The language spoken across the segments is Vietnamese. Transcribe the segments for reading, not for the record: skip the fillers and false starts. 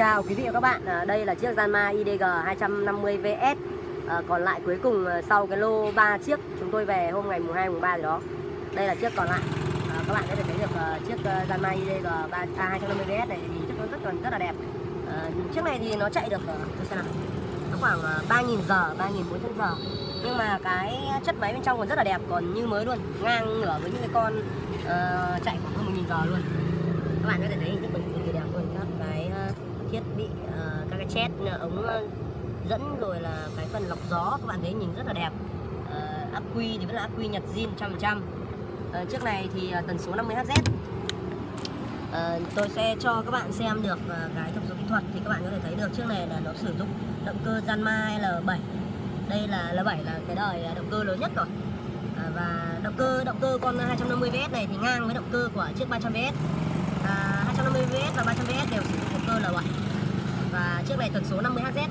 chào quý vị và các bạn. Đây là chiếc Zanma IDG 250 VS. Còn lại cuối cùng sau cái lô 3 chiếc chúng tôi về hôm ngày mùng 2 mùng 3 gì đó. Đây là chiếc còn lại. Các bạn có thể thấy được chiếc Zanma IDG 250 VS này thì chiếc nó rất là đẹp. Chiếc này thì nó chạy được khoảng 3.000 giờ, 3.400 giờ. Nhưng mà cái chất máy bên trong còn rất là đẹp, còn như mới luôn, ngang ngửa với những cái con chạy khoảng hơn 1.000 giờ luôn. Các bạn có thể thấy chiếc mình đẹp luôn, các cái thiết bị, các cái chét ống dẫn rồi là cái phần lọc gió, các bạn thấy nhìn rất là đẹp. Ắc quy thì vẫn là ắc quy Nhật zin 100%. Chiếc này thì tần số 50Hz. Tôi sẽ cho các bạn xem được cái thông số kỹ thuật thì các bạn có thể thấy được chiếc này là nó sử dụng động cơ Zanma L7. Đây là L7 là cái đời động cơ lớn nhất rồi. Và động cơ con 250 VS này thì ngang với động cơ của chiếc 300 VS. 250 VS và 300 VS đều sử dụng động cơ L7. Và chiếc này tần số 50Hz.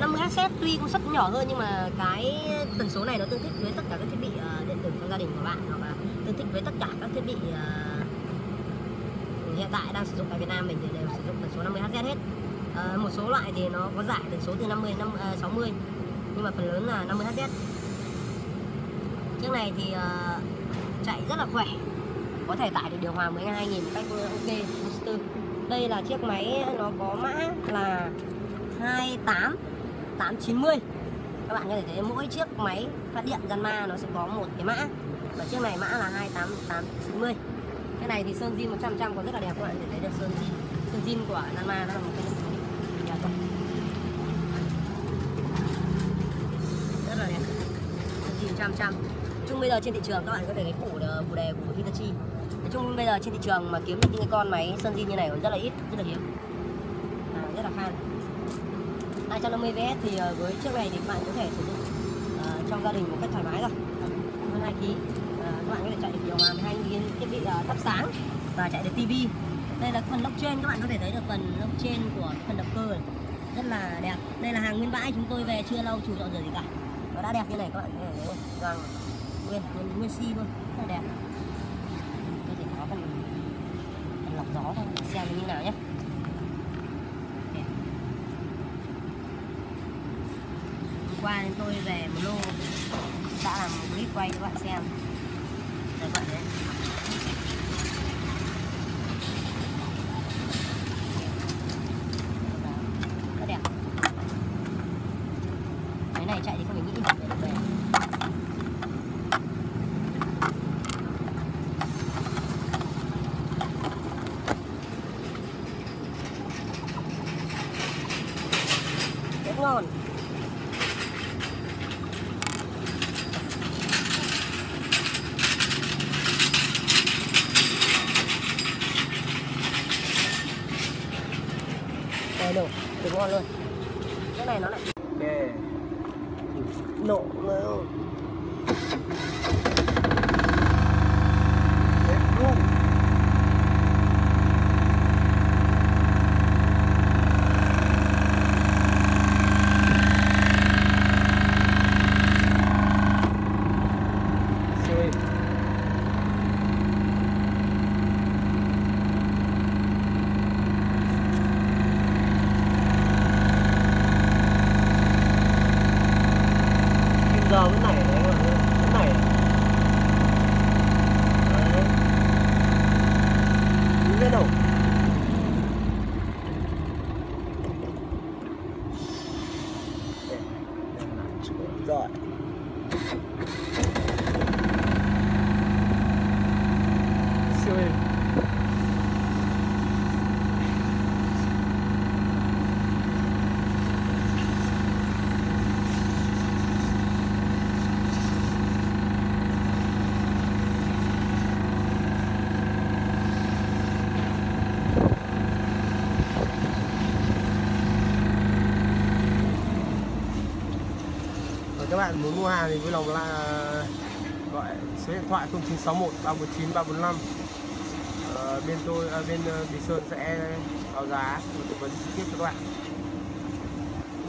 50Hz tuy công suất nhỏ hơn nhưng mà cái tần số này nó tương thích với tất cả các thiết bị điện tử trong gia đình của bạn, hoặc là tương thích với tất cả các thiết bị hiện tại đang sử dụng tại Việt Nam mình thì đều sử dụng tần số 50Hz hết. Một số loại thì nó có giải tần số từ 50 đến 60, nhưng mà phần lớn là 50Hz. Chiếc này thì chạy rất là khỏe, có thể tải được điều hòa 12.000 cách ok booster. Đây là chiếc máy nó có mã là 28890. Các bạn có thể thấy mỗi chiếc máy phát điện Zanma nó sẽ có một cái mã, và chiếc này mã là 28890. Cái này thì sơn zin 100% còn rất là đẹp, các bạn có thể thấy được sơn zin của Zanma, nó là một cái đẹp rồi. Rất là đẹp, sơn zin 100%. Chung bây giờ trên thị trường các bạn có thể thấy củ đề của Hitachi. Nói chung bây giờ trên thị trường mà kiếm được những cái con máy sơn zin như này còn rất là ít, rất là hiếm, rất là khan. 250 VS thì với chiếc này thì bạn có thể sử dụng trong gia đình một cách thoải mái rồi. Hơn 2 kg. Các bạn có thể chạy được điều hòa 12.000, thiết bị thắp sáng và chạy được tivi. Đây là phần lốc trên, các bạn có thể thấy được phần lốc trên của phần động cơ này. Rất là đẹp. Đây là hàng nguyên bãi, chúng tôi về chưa lâu, chủ dọn rửa gì cả. Nó đã đẹp như này các bạn thấy không? Vàng nguyên si luôn, rất là đẹp. Tôi chỉ có phần lọc gió thôi, xem như nào nhé. Qua đến tôi về một lô đã làm một clip quay cho các bạn xem. Đấy, các bạn đấy. Rất đẹp. Cái này chạy thì không phải nghĩ được về. Rất ngon. Nổ, thì ngon luôn. Cái này nó lại nổ luôn. Rồi. Siêu êm. Các bạn muốn mua hàng thì vui lòng là gọi số điện thoại 0961 349 345. Bên Bình Sơn sẽ báo giá và tư vấn trực tiếp cho các bạn.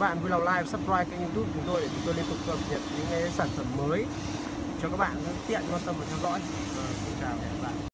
Các bạn vui lòng like, subscribe kênh YouTube của chúng tôi để chúng tôi liên tục cập nhật những cái sản phẩm mới cho các bạn tiện quan tâm và theo dõi. Xin chào các bạn.